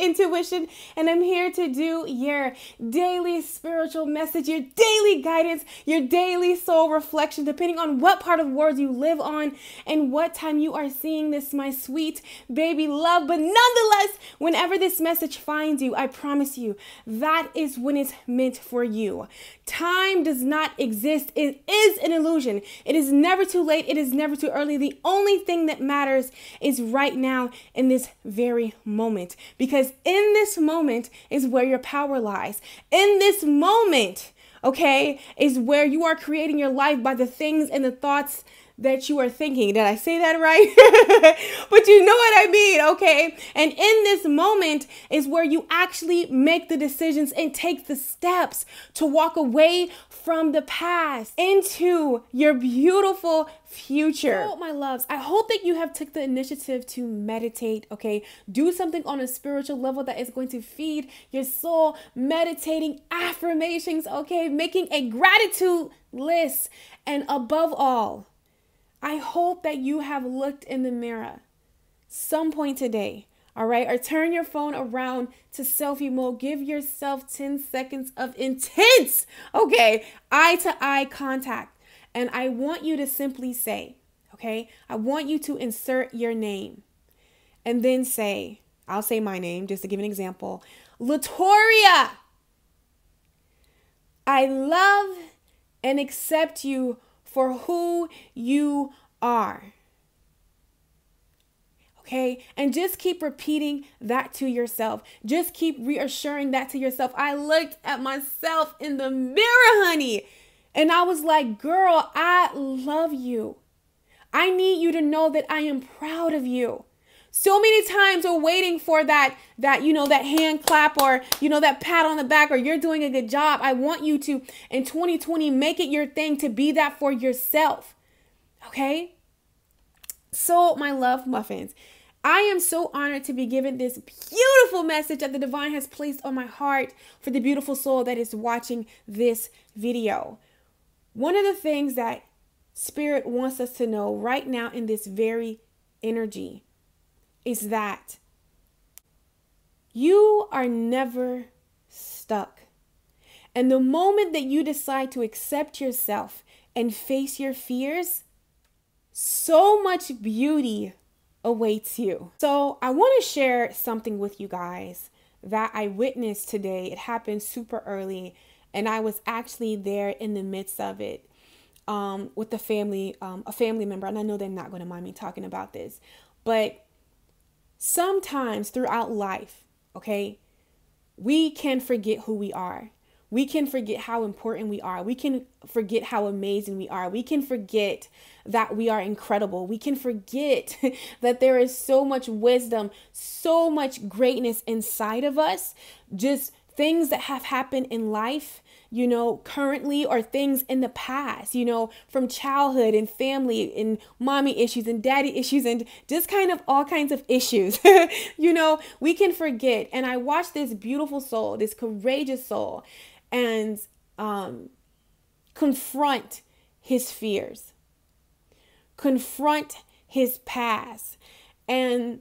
Intuition, and I'm here to do your daily spiritual message, your daily guidance, your daily soul reflection, depending on what part of the world you live on and what time you are seeing this, my sweet baby love. But nonetheless, whenever this message finds you, I promise you that is when it's meant for you. Time does not exist. It is an illusion. It is never too late. It is never too early. The only thing that matters is right now in this very moment, because in this moment is where your power lies. In this moment, okay, is where you are creating your life by the things and the thoughts that you are thinking. Did I say that right? But you know what I mean, okay? And in this moment is where you actually make the decisions and take the steps to walk away from the past into your beautiful future. So, my loves, I hope that you have took the initiative to meditate, okay? Do something on a spiritual level that is going to feed your soul, meditating, affirmations, okay? Making a gratitude list. And above all, I hope that you have looked in the mirror some point today, all right? Or turn your phone around to selfie mode. Give yourself 10 seconds of intense, okay, eye-to-eye contact. And I want you to simply say, okay, I want you to insert your name and then say, I'll say my name just to give an example. Latoria, I love and accept you for who you are. Okay? And just keep repeating that to yourself. Just keep reassuring that to yourself. I looked at myself in the mirror, honey, and I was like, girl, I love you. I need you to know that I am proud of you. So many times we're waiting for that, you know, that hand clap or, you know, that pat on the back or you're doing a good job. I want you to, in 2020, make it your thing to be that for yourself. Okay? So, my love muffins, I am so honored to be given this beautiful message that the divine has placed on my heart for the beautiful soul that is watching this video. One of the things that Spirit wants us to know right now in this very energy is that you are never stuck. And the moment that you decide to accept yourself and face your fears, so much beauty awaits you. So I want to share something with you guys that I witnessed today. It happened super early and I was actually there in the midst of it with the family, a family member. And I know they're not going to mind me talking about this, but sometimes throughout life, okay, we can forget who we are. We can forget how important we are. We can forget how amazing we are. We can forget that we are incredible. We can forget that there is so much wisdom, so much greatness inside of us. Just things that have happened in life, you know, currently, or things in the past, you know, from childhood and family and mommy issues and daddy issues and just kind of all kinds of issues. You know, we can forget. And I watched this beautiful soul, this courageous soul, and confront his fears, confront his past. And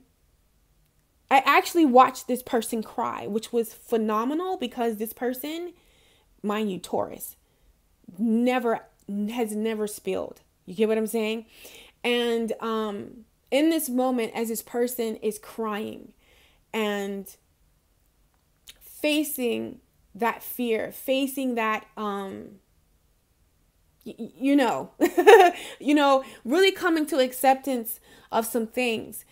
I actually watched this person cry, which was phenomenal because this person, mind you, Taurus, has never spilled. You get what I'm saying? And in this moment, as this person is crying and facing that fear, facing that, you know, you know, really coming to acceptance of some things.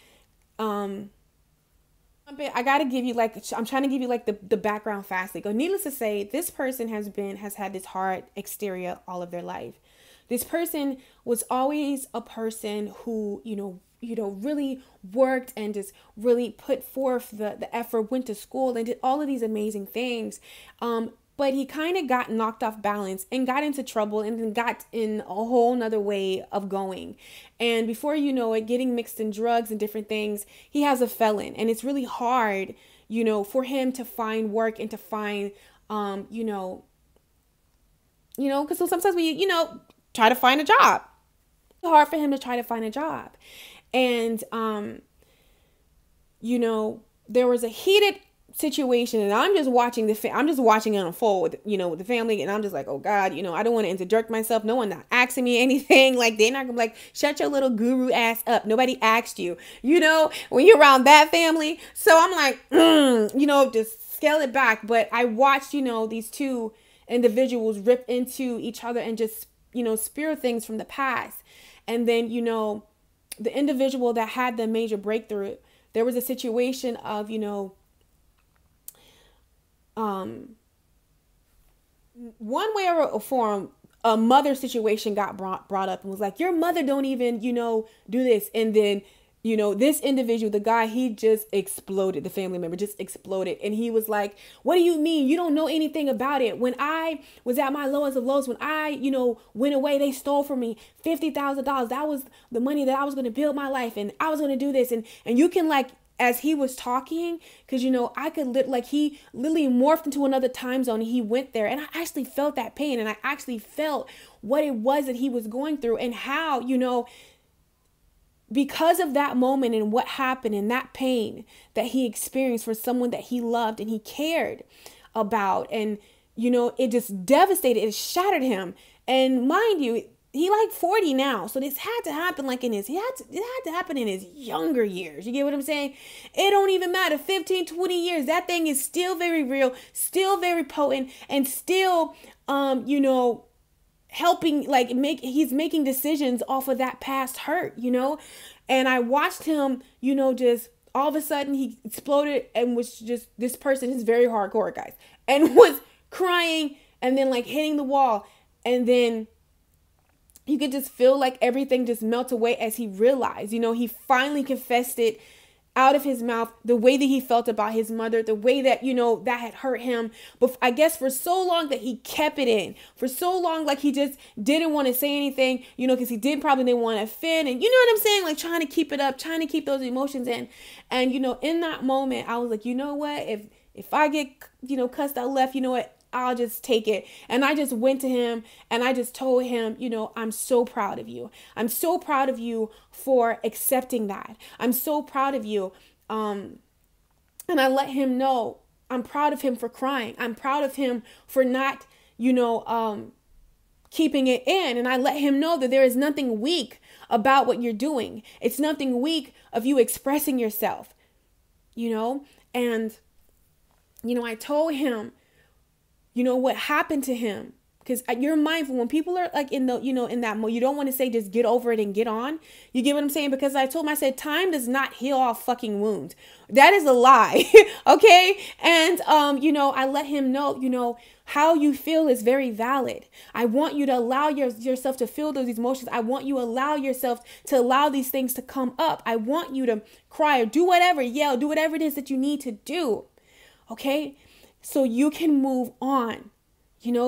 I gotta give you like, I'm trying to give you like the background fast. Needless to say, this person has had this hard exterior all of their life. This person was always a person who, really worked and just really put forth the effort, went to school and did all of these amazing things. But he kind of got knocked off balance and got into trouble and then got in a whole nother way of going. And before you know it, getting mixed in drugs and different things, he has a felon. And it's really hard, for him to find work and to find, because sometimes we, try to find a job. It's hard for him to try to find a job. And, there was a heated situation, and I'm just watching it unfold, with the family, and I'm just like, oh God, I don't want to interject myself. No one not asking me anything. Like, they're not gonna be like, shut your little guru ass up. Nobody asked you, when you're around that family. So I'm like, just scale it back. But I watched, these two individuals rip into each other and just, spear things from the past. And then, the individual that had the major breakthrough, there was a situation of, one way or form, a mother situation got brought up and was like, your mother don't even, do this. And then, this individual, the guy, he just exploded. The family member just exploded. And he was like, what do you mean? You don't know anything about it. When I was at my lowest of lows, when I, went away, they stole from me $50,000. That was the money that I was going to build my life. And I was going to do this. And you can, like, as he was talking, because, I could he literally morphed into another time zone. And he went there, and I actually felt that pain, and I actually felt what it was that he was going through, and how, because of that moment and what happened and that pain that he experienced for someone that he loved and he cared about. And, it just devastated, it shattered him. And mind you, he like 40 now. So this had to happen in his younger years. You get what I'm saying? It don't even matter. 15, 20 years. That thing is still very real, still very potent, and still, helping, like, he's making decisions off of that past hurt, and I watched him, just all of a sudden he exploded and was just, this person is very hardcore, guys, and was crying and then like hitting the wall. And then you could just feel like everything just melt away as he realized, he finally confessed it out of his mouth, the way that he felt about his mother, the way that, that had hurt him. But I guess for so long that he kept it in, for so long, like he just didn't want to say anything, because he probably didn't want to offend. And you know what I'm saying? Like trying to keep it up, trying to keep those emotions in. And, in that moment, I was like, you know what, if I get, cussed out left, what, I'll just take it. And I just went to him and I just told him, I'm so proud of you. I'm so proud of you for accepting that. I'm so proud of you. And I let him know I'm proud of him for crying. I'm proud of him for not, keeping it in. And I let him know that there is nothing weak about what you're doing. It's nothing weak of you expressing yourself, and, I told him, what happened to him, because you're mindful when people are like in the, in that mode, you don't want to say just get over it and get on. You get what I'm saying? Because I told him, I said, time does not heal all fucking wounds. That is a lie. Okay. And, I let him know, how you feel is very valid. I want you to allow yourself to feel those emotions. I want you to allow these things to come up. I want you to cry or do whatever, yell, do whatever it is that you need to do. Okay. So you can move on,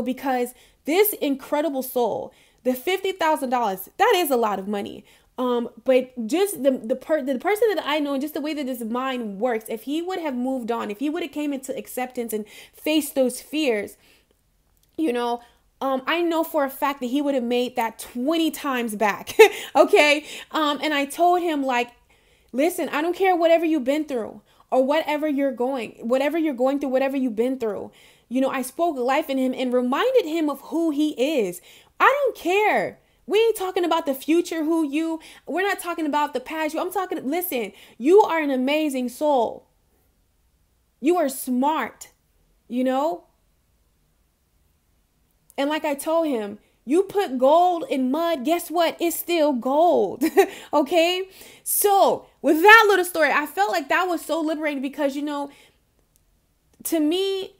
because this incredible soul, the $50,000, that is a lot of money. But just the person that I know, and just the way that his mind works, if he would have moved on, if he would have came into acceptance and faced those fears, I know for a fact that he would have made that 20 times back. Okay. And I told him, like, listen, I don't care whatever you've been through, or whatever you're going through, whatever you've been through, I spoke life in him and reminded him of who he is. I don't care. We ain't talking about the future, we're not talking about the past. I'm talking, listen, you are an amazing soul. You are smart, And like I told him, You put gold in mud, guess what? It's still gold, okay? So with that little story, I felt like that was so liberating because, you know, to me,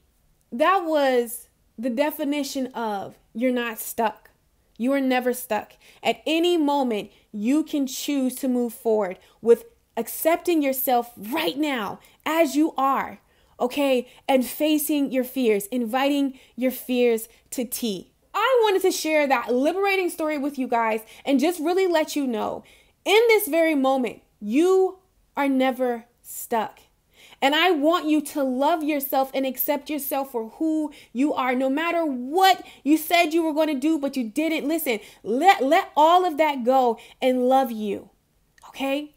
that was the definition of you're not stuck. You are never stuck. At any moment, you can choose to move forward with accepting yourself right now as you are, okay? And facing your fears, inviting your fears to tea. I wanted to share that liberating story with you guys and just really let you know, in this very moment, you are never stuck. And I want you to love yourself and accept yourself for who you are, no matter what you said you were going to do, but you didn't listen. Let all of that go and love you, okay?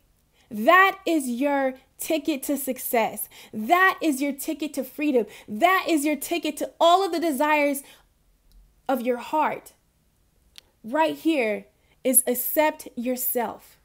That is your ticket to success. That is your ticket to freedom. That is your ticket to all of the desires of your heart. Right here is accept yourself.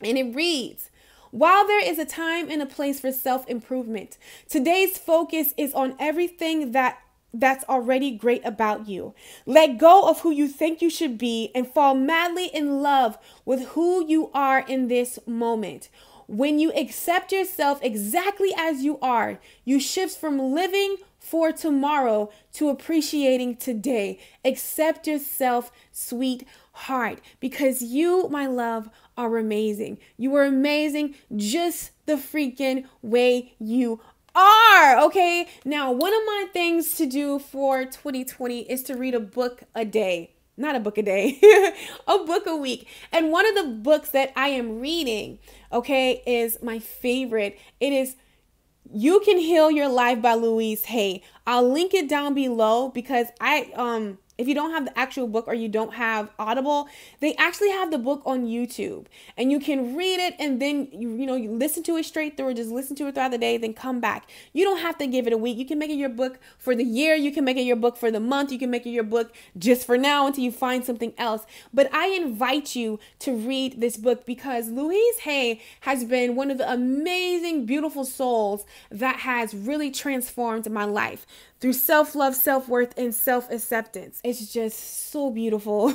And it reads, while there is a time and a place for self-improvement, today's focus is on everything that's already great about you. Let go of who you think you should be and fall madly in love with who you are in this moment. When you accept yourself exactly as you are, you shift from living for tomorrow to appreciating today. Accept yourself, sweetheart, because you, my love, are amazing. You are amazing just the freaking way you are, okay? Now, one of my things to do for 2020 is to read a book a day. Not a book a day, a book a week. And one of the books that I am reading, okay, is my favorite. It is You Can Heal Your Life by Louise Hay. I'll link it down below because I, if you don't have the actual book or you don't have Audible, they actually have the book on YouTube and you can read it and then, you listen to it straight through or just listen to it throughout the day, then come back. You don't have to give it a week. You can make it your book for the year. You can make it your book for the month. You can make it your book just for now until you find something else. But I invite you to read this book because Louise Hay has been one of the amazing, beautiful souls that has really transformed my life through self-love, self-worth, and self-acceptance. It's just so beautiful.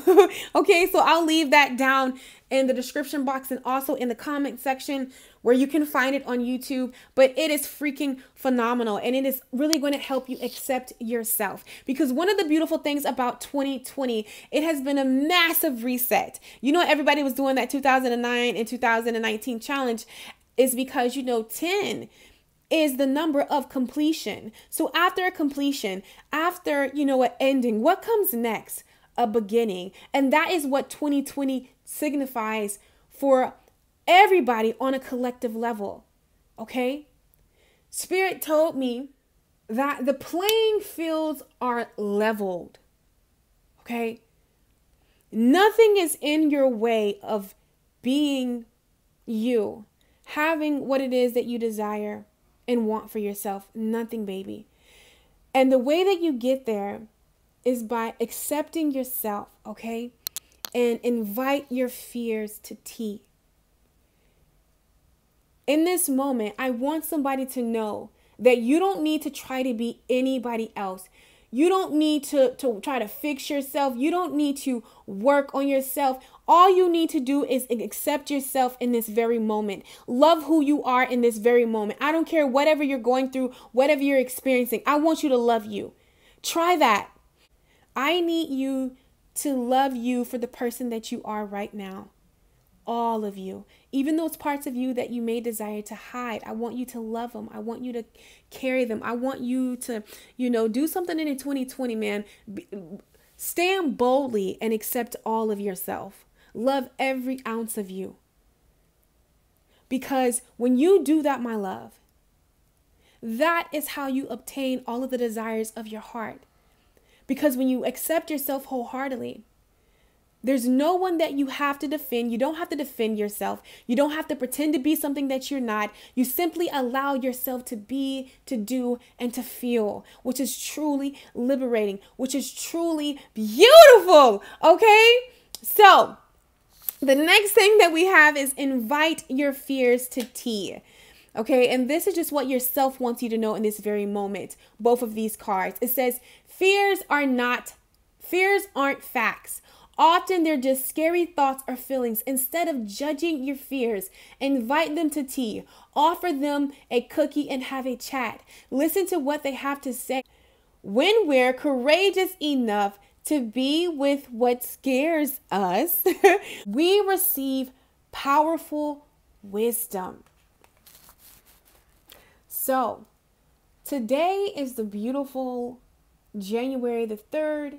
Okay, so I'll leave that down in the description box and also in the comment section where you can find it on YouTube. But it is freaking phenomenal and it is really going to help you accept yourself because one of the beautiful things about 2020, it has been a massive reset. You know, everybody was doing that 2009 and 2019 challenge is because, 10 is the number of completion. So after a completion, after, an ending, what comes next? A beginning. And that is what 2020 signifies for everybody on a collective level, okay? Spirit told me that the playing fields are leveled, okay? Nothing is in your way of being you, having what it is that you desire and want for yourself. Nothing, baby. And the way that you get there is by accepting yourself, okay? And invite your fears to tea. In this moment, I want somebody to know that you don't need to try to be anybody else. You don't need to try to fix yourself. You don't need to work on yourself. All you need to do is accept yourself in this very moment. Love who you are in this very moment. I don't care whatever you're going through, whatever you're experiencing. I want you to love you. Try that. I need you to love you for the person that you are right now. All of you, even those parts of you that you may desire to hide. I want you to love them. I want you to carry them. I want you to, do something in 2020, man. Stand boldly and accept all of yourself. Love every ounce of you. Because when you do that, my love, that is how you obtain all of the desires of your heart. Because when you accept yourself wholeheartedly, there's no one that you have to defend. You don't have to defend yourself. You don't have to pretend to be something that you're not. You simply allow yourself to be, to do, and to feel, which is truly liberating, which is truly beautiful, okay? So the next thing that we have is invite your fears to tea. Okay, and this is just what yourself wants you to know in this very moment. Both of these cards. It says, fears are not Fears aren't facts. Often they're just scary thoughts or feelings. Instead of judging your fears, invite them to tea, offer them a cookie and have a chat. Listen to what they have to say. When we're courageous enough to be with what scares us, we receive powerful wisdom. So today is the beautiful January the 3rd.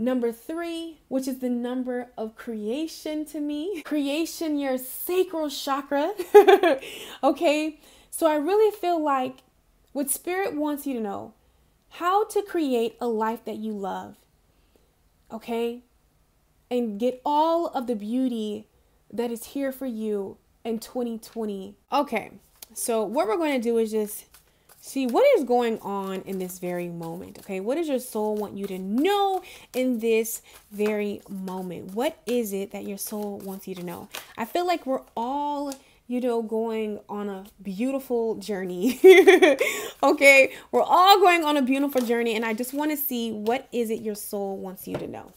Number 3, which is the number of creation to me. Creation, your sacral chakra. Okay, so I really feel like what Spirit wants you to know, how to create a life that you love. Okay, and get all of the beauty that is here for you in 2020. Okay, so what we're going to do is just see what is going on in this very moment. Okay, what does your soul want you to know in this very moment? What is it that your soul wants you to know? I feel like we're all, you know, going on a beautiful journey. Okay, we're all going on a beautiful journey, and I just want to see what is it your soul wants you to know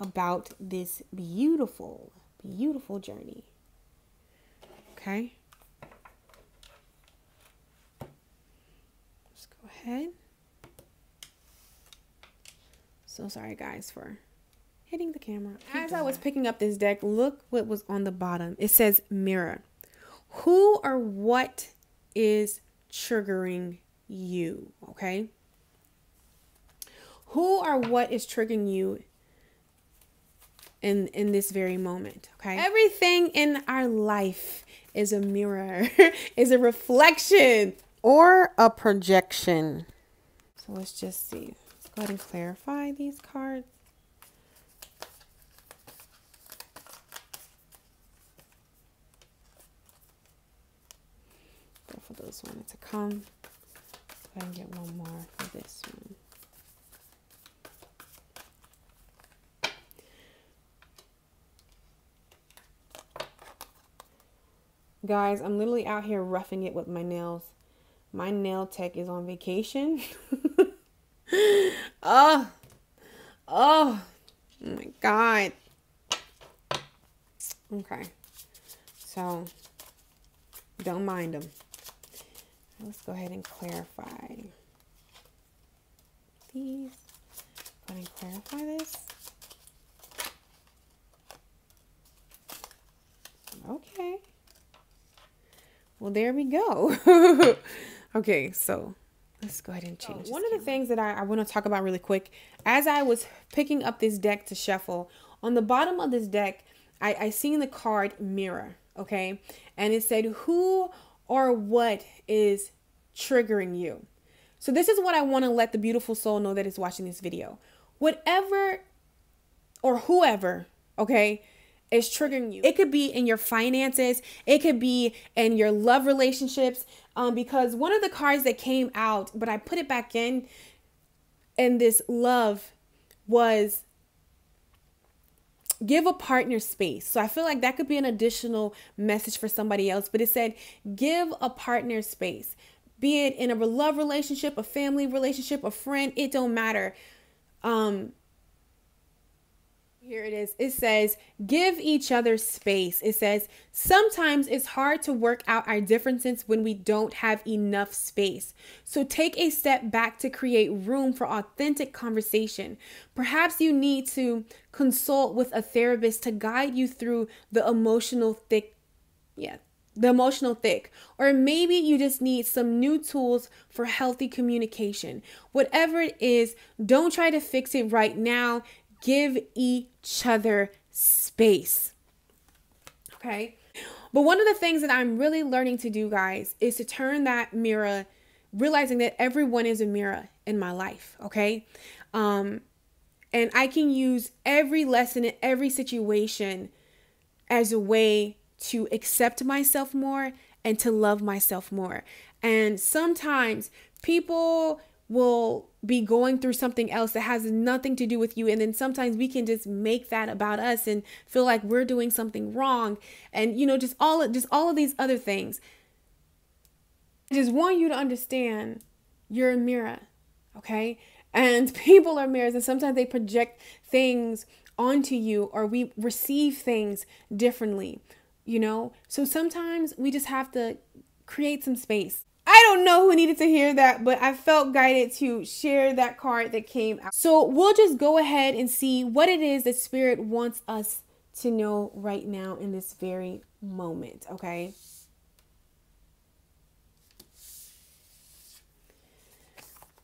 about this beautiful, beautiful journey. Okay. Head. So sorry guys for hitting the camera. As I was picking up this deck, look what was on the bottom. It says mirror. Who or what is triggering you? Okay, who or what is triggering you in this very moment? Okay, everything in our life is a mirror, is a reflection or a projection. So let's just see. Let's go ahead and clarify these cards. Go for those wanted to come. Let's go ahead and get one more for this one. Guys, I'm literally out here roughing it with my nails. My nail tech is on vacation. oh my God. Okay, so don't mind them. Let's go ahead and clarify these. Go ahead and clarify this. Okay. Well, there we go. Okay, so let's go ahead and change. So, one of the things that I want to talk about really quick, as I was picking up this deck to shuffle, on the bottom of this deck, I seen the card mirror, okay? And it said, who or what is triggering you? So this is what I want to let the beautiful soul know that is watching this video. Whatever or whoever, okay, is triggering you. It could be in your finances. It could be in your love relationships. Because one of the cards that came out, but I put it back in this love, was give a partner space. So I feel like that could be an additional message for somebody else. But it said, give a partner space. Be it in a love relationship, a family relationship, a friend, it don't matter. Here it is. It says, give each other space. It says, sometimes it's hard to work out our differences when we don't have enough space. So take a step back to create room for authentic conversation. Perhaps you need to consult with a therapist to guide you through the emotional thick. Yeah, the emotional thick. Or maybe you just need some new tools for healthy communication. Whatever it is, don't try to fix it right now. Give each other space. Okay. But one of the things that I'm really learning to do, guys, is to turn that mirror, realizing that everyone is a mirror in my life. Okay. And I can use every lesson in every situation as a way to accept myself more and to love myself more. And sometimes people will be going through something else that has nothing to do with you. And then sometimes we can just make that about us and feel like we're doing something wrong. And, you know, just all of these other things. I just want you to understand you're a mirror. Okay. And people are mirrors, and sometimes they project things onto you, or we receive things differently, you know? So sometimes we just have to create some space. I don't know who needed to hear that, but I felt guided to share that card that came out. So we'll just go ahead and see what it is that Spirit wants us to know right now in this very moment, okay?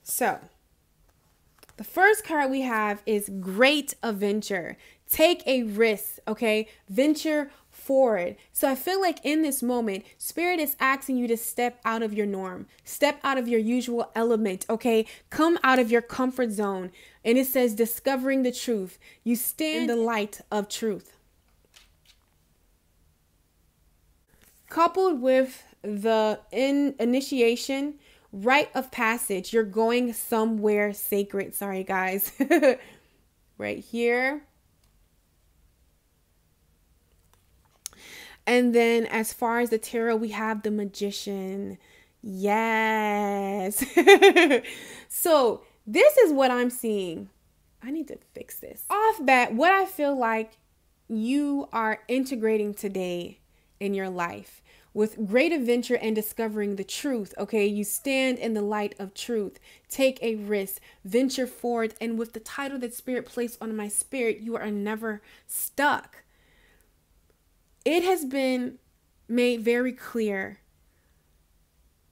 So the first card we have is Great Adventure. Take a risk, okay? Venture forward. So I feel like in this moment, Spirit is asking you to step out of your norm, step out of your usual element, okay? Come out of your comfort zone. And it says, discovering the truth. You stand in the light of truth. Coupled with the initiation, rite of passage, you're going somewhere sacred. Sorry, guys. Right here. And then as far as the tarot, we have the Magician. Yes. So this is what I'm seeing. I need to fix this. Off bat, what I feel like you are integrating today in your life. With great adventure and discovering the truth, okay? You stand in the light of truth. Take a risk. Venture forward. And with the title that Spirit placed on my spirit, you are never stuck. It has been made very clear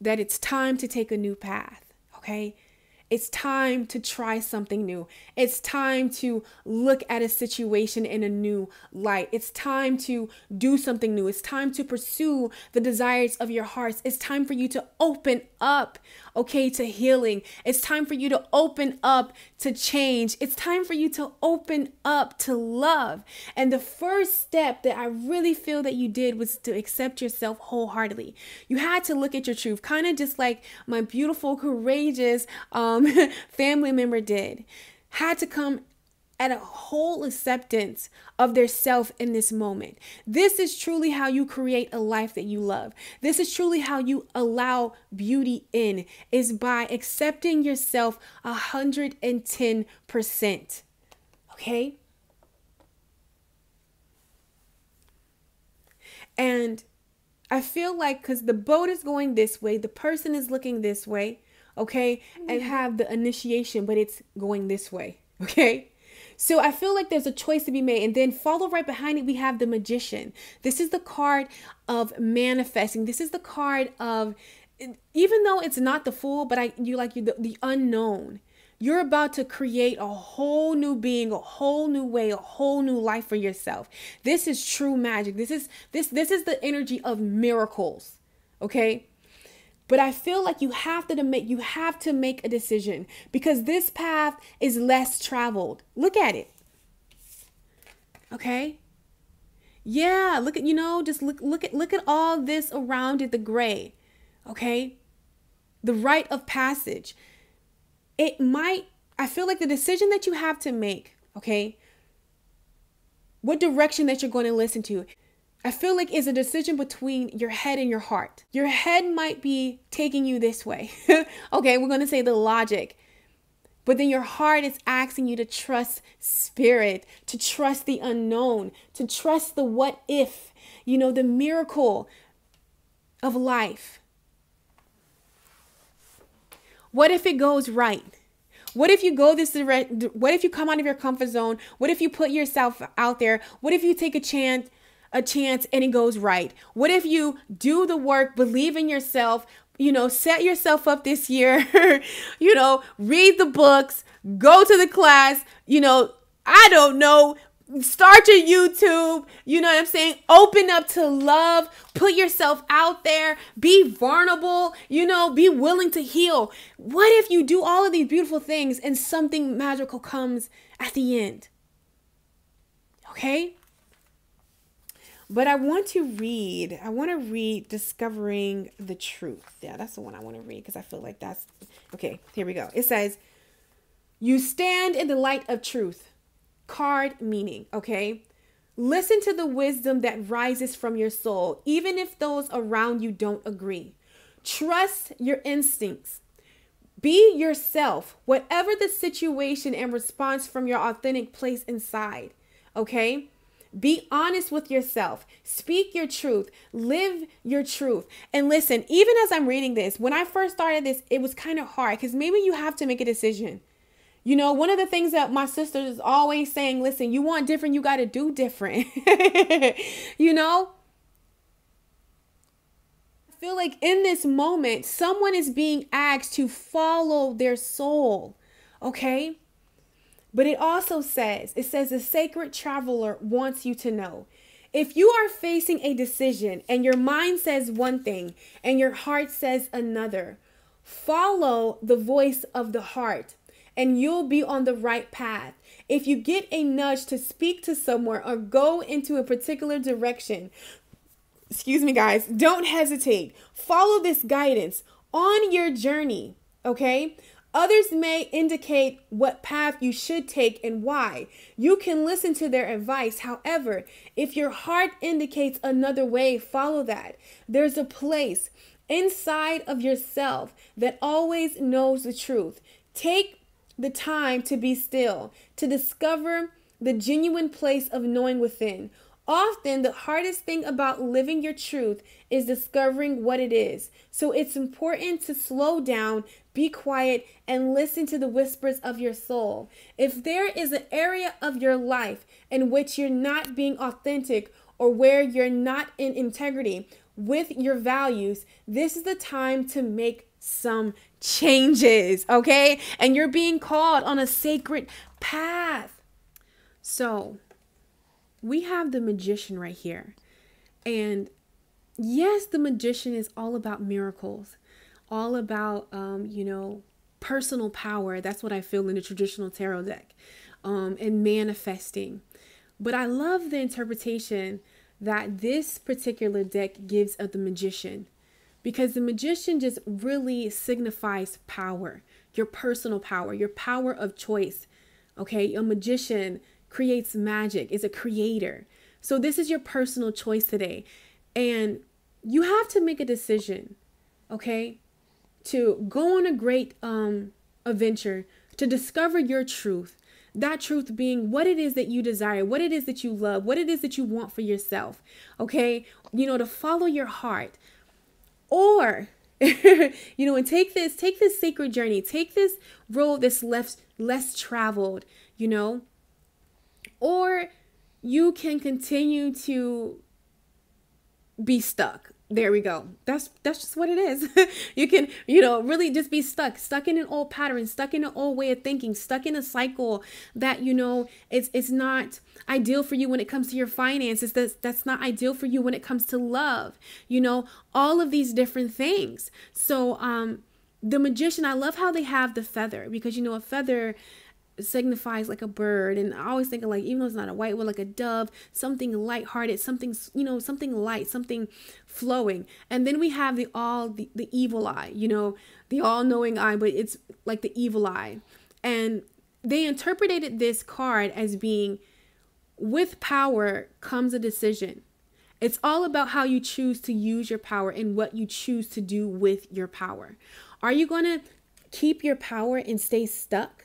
that it's time to take a new path, okay? It's time to try something new. It's time to look at a situation in a new light. It's time to do something new. It's time to pursue the desires of your hearts. It's time for you to open up, okay, to healing. It's time for you to open up to change. It's time for you to open up to love. And the first step that I really feel that you did was to accept yourself wholeheartedly. You had to look at your truth, kind of just like my beautiful, courageous, family member did. Had to come at a whole acceptance of their self in this moment. This is truly how you create a life that you love. This is truly how you allow beauty in, is by accepting yourself 110%. Okay? And I feel like because the boat is going this way, the person is looking this way, okay, and have the initiation, but it's going this way, okay? So I feel like there's a choice to be made. And then follow right behind it, we have the Magician. This is the card of manifesting. This is the card of, even though it's not the Fool, but the unknown. You're about to create a whole new being, a whole new way, a whole new life for yourself. This is true magic. This is the energy of miracles, okay? But I feel like you have to make a decision, because this path is less traveled. Look at it. Okay. Yeah. Look at, just look at all this around it, the gray. Okay. The rite of passage. I feel like the decision that you have to make, okay, what direction that you're going to listen to, I feel like it's a decision between your head and your heart. Your head might be taking you this way. Okay, we're going to say the logic. But then your heart is asking you to trust Spirit, to trust the unknown, to trust the what if, the miracle of life. What if it goes right? What if you go this direction? What if you come out of your comfort zone? What if you put yourself out there? What if you take a chance and it goes right? What if you do the work, believe in yourself, set yourself up this year, read the books, go to the class, I don't know, start your YouTube, what I'm saying? Open up to love, put yourself out there, be vulnerable, be willing to heal. What if you do all of these beautiful things and something magical comes at the end? Okay? But I want to read Discovering the Truth. Yeah, that's the one I want to read, because I feel like that's, okay, here we go. It says, you stand in the light of truth. Card meaning, okay? Listen to the wisdom that rises from your soul, even if those around you don't agree. Trust your instincts. Be yourself, whatever the situation, and response from your authentic place inside, okay? Be honest with yourself. Speak your truth. Live your truth. And listen, even as I'm reading this, when I first started this, it was kind of hard because maybe you have to make a decision. You know, one of the things that my sister is always saying, listen, you want different, you got to do different. You know? I feel like in this moment, someone is being asked to follow their soul, okay? But it also says, the sacred traveler wants you to know. If you are facing a decision and your mind says one thing and your heart says another, follow the voice of the heart and you'll be on the right path. If you get a nudge to speak to someone or go into a particular direction, excuse me guys, don't hesitate. Follow this guidance on your journey, okay? Others may indicate what path you should take and why. You can listen to their advice. However, if your heart indicates another way, follow that. There's a place inside of yourself that always knows the truth. Take the time to be still, to discover the genuine place of knowing within. Often, the hardest thing about living your truth is discovering what it is. So it's important to slow down, be quiet, and listen to the whispers of your soul. If there is an area of your life in which you're not being authentic or where you're not in integrity with your values, this is the time to make some changes, okay? And you're being called on a sacred path. So we have the magician right here. And yes, the magician is all about miracles, all about, you know, personal power. That's what I feel in the traditional tarot deck, and manifesting. But I love the interpretation that this particular deck gives of the magician, because the magician just really signifies power, your personal power, your power of choice. Okay, a magician creates magic, is a creator. So this is your personal choice today. And you have to make a decision, okay, to go on a great adventure, to discover your truth, that truth being what it is that you desire, what it is that you love, what it is that you want for yourself, okay, you know, to follow your heart. Or, you know, and take this sacred journey, take this road that's less traveled, you know. Or you can continue to be stuck. There we go. That's just what it is. You can, you know, really just be stuck in an old pattern, stuck in an old way of thinking, stuck in a cycle that, you know, it's not ideal for you when it comes to your finances. That's not ideal for you when it comes to love, you know, all of these different things. So the magician, I love how they have the feather, because, you know, a feather signifies like a bird, and I always think of, like, even though it's not a white one, like a dove, something lighthearted, something, you know, something light, something flowing. And then we have the evil eye, you know, the all-knowing eye, but it's like the evil eye. And they interpreted this card as being, with power comes a decision. It's all about how you choose to use your power and what you choose to do with your power. Are you going to keep your power and stay stuck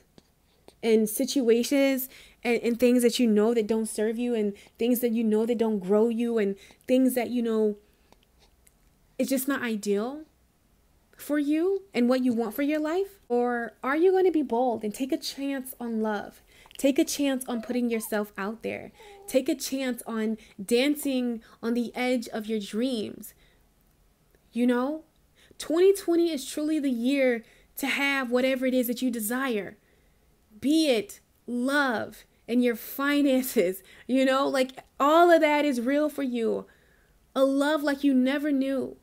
in situations and things that you know that don't serve you, and things that you know that don't grow you, and things that, you know, it's just not ideal for you and what you want for your life? Or are you going to be bold and take a chance on love? Take a chance on putting yourself out there. Take a chance on dancing on the edge of your dreams. You know, 2020 is truly the year to have whatever it is that you desire. Be it love and your finances, you know, like all of that is real for you. A love like you never knew.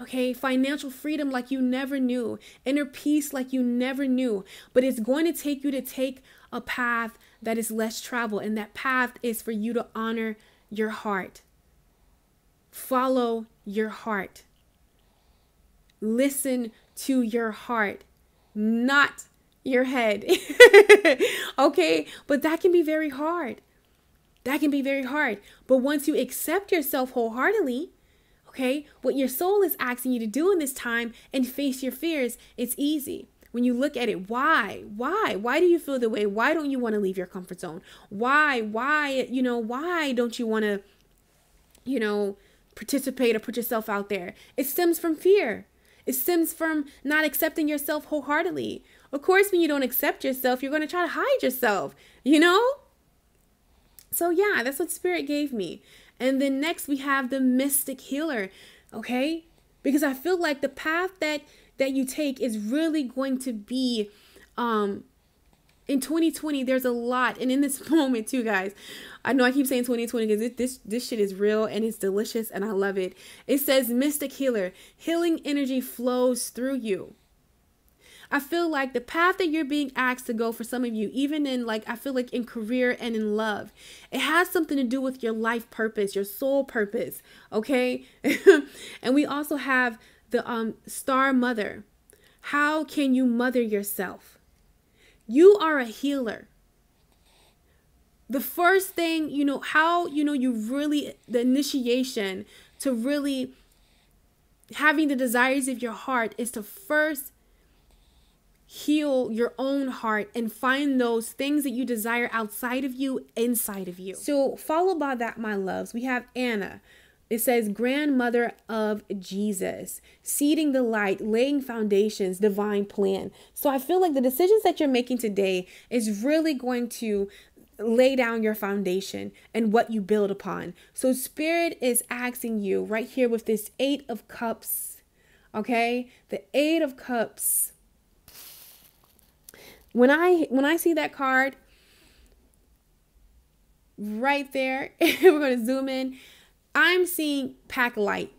Okay, financial freedom like you never knew. Inner peace like you never knew. But it's going to take you to take a path that is less traveled. And that path is for you to honor your heart. Follow your heart. Listen to your heart, not your head. Okay, but that can be very hard. That can be very hard. But once you accept yourself wholeheartedly, okay, what your soul is asking you to do in this time and face your fears, it's easy. When you look at it, why do you feel the way? Why don't you want to leave your comfort zone? Why don't you want to, participate or put yourself out there? It stems from fear. It stems from not accepting yourself wholeheartedly. Of course, when you don't accept yourself, you're going to try to hide yourself, So yeah, that's what Spirit gave me. And then next we have the mystic healer, okay? Because I feel like the path that you take is really going to be, in 2020, there's a lot. And in this moment too, guys, I know I keep saying 2020 because this shit is real and it's delicious and I love it. It says mystic healer, healing energy flows through you. I feel like the path that you're being asked to go for some of you, even in in career and in love, it has something to do with your life purpose, your soul purpose. Okay. And we also have the star mother. How can you mother yourself? You are a healer. The first thing, the initiation to really having the desires of your heart is to first heal your own heart and find those things that you desire outside of you, inside of you. So followed by that, my loves, we have Anna. It says grandmother of Jesus, seeding the light, laying foundations, divine plan. So I feel like the decisions that you're making today is really going to lay down your foundation and what you build upon. So Spirit is asking you right here with this 8 of Cups. Okay, the 8 of Cups. When I see that card right there, we're going to zoom in. I'm seeing pack light.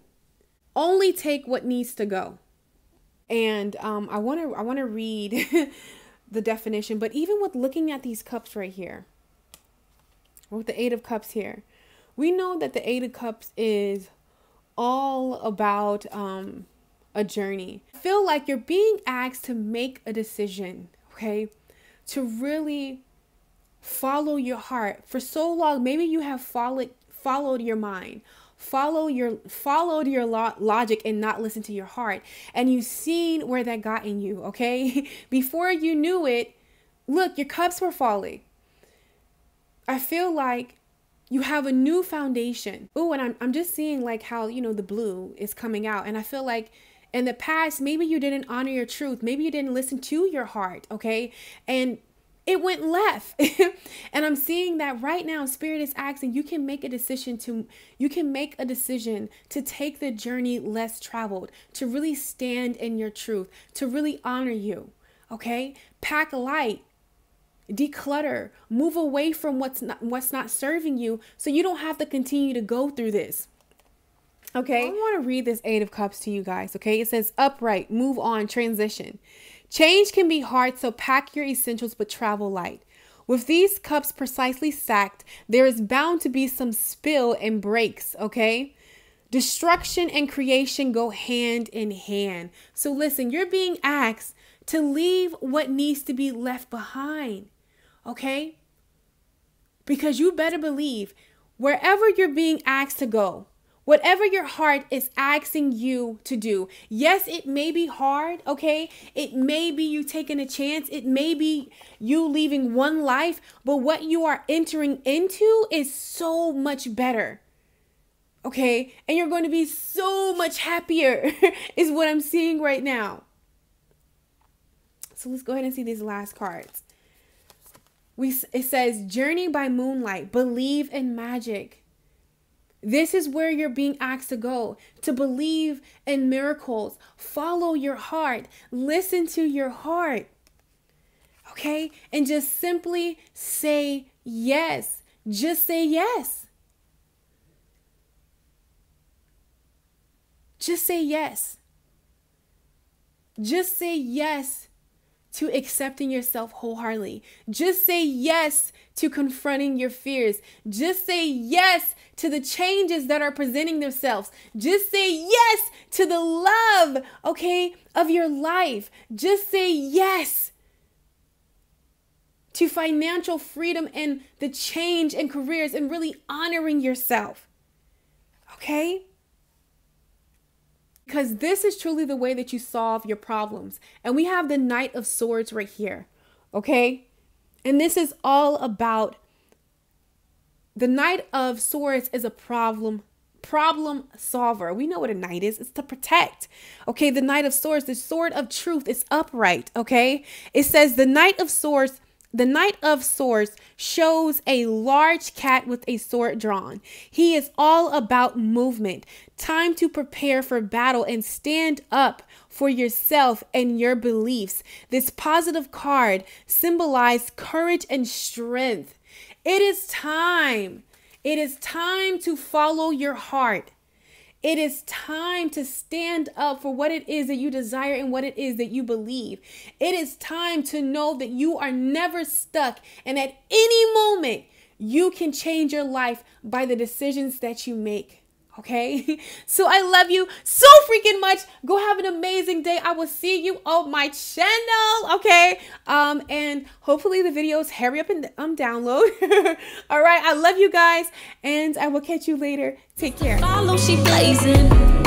Only take what needs to go. And I want to read the definition, but even with looking at these cups right here, with the 8 of Cups here, we know that the 8 of Cups is all about a journey. I feel like you're being asked to make a decision. Okay, to really follow your heart. For so long, maybe you have followed your mind, followed your logic and not listened to your heart. And you've seen where that got in you. Okay, before you knew it, look, your cups were falling. I feel like you have a new foundation. Oh, and I'm just seeing like how, the blue is coming out. And I feel like in the past, maybe you didn't honor your truth. Maybe you didn't listen to your heart, okay? And it went left. And I'm seeing that right now. Spirit is asking, you can make a decision to take the journey less traveled, to really stand in your truth, to really honor you, okay? Pack light, declutter, move away from what's not serving you so you don't have to continue to go through this. Okay, I want to read this 8 of Cups to you guys. Okay, it says upright, move on, transition. Change can be hard, so pack your essentials but travel light. With these cups precisely stacked, there is bound to be some spill and breaks. Okay, destruction and creation go hand in hand. So listen, you're being asked to leave what needs to be left behind. Okay, because you better believe wherever you're being asked to go, whatever your heart is asking you to do, yes, it may be hard, okay? It may be you taking a chance. It may be you leaving one life, but what you are entering into is so much better, okay? And you're going to be so much happier is what I'm seeing right now. So let's go ahead and see these last cards. It says, journey by moonlight, believe in magic. This is where you're being asked to go, to believe in miracles, follow your heart, listen to your heart, okay? And just simply say yes. Just say yes. Just say yes. Just say yes to accepting yourself wholeheartedly. Just say yes to confronting your fears. Just say yes to the changes that are presenting themselves. Just say yes to the love, okay, of your life. Just say yes to financial freedom and the change in careers and really honoring yourself, okay? because this is truly the way that you solve your problems. And we have the Knight of Swords right here, okay? And this is all about, the Knight of Swords is a problem solver. We know what a knight is. It's to protect. Okay, the Knight of Swords, the sword of truth is upright, okay? It says the Knight of Swords shows a large cat with a sword drawn. He is all about movement. Time to prepare for battle and stand up for yourself and your beliefs. This positive card symbolizes courage and strength. It is time. It is time to follow your heart. It is time to stand up for what it is that you desire and what it is that you believe. It is time to know that you are never stuck, and at any moment you can change your life by the decisions that you make. Okay? So I love you so freaking much. Go have an amazing day. I will see you on my channel. Okay? And hopefully the videos hurry up and download. All right. I love you guys, and I will catch you later. Take care. Follow, she blazing.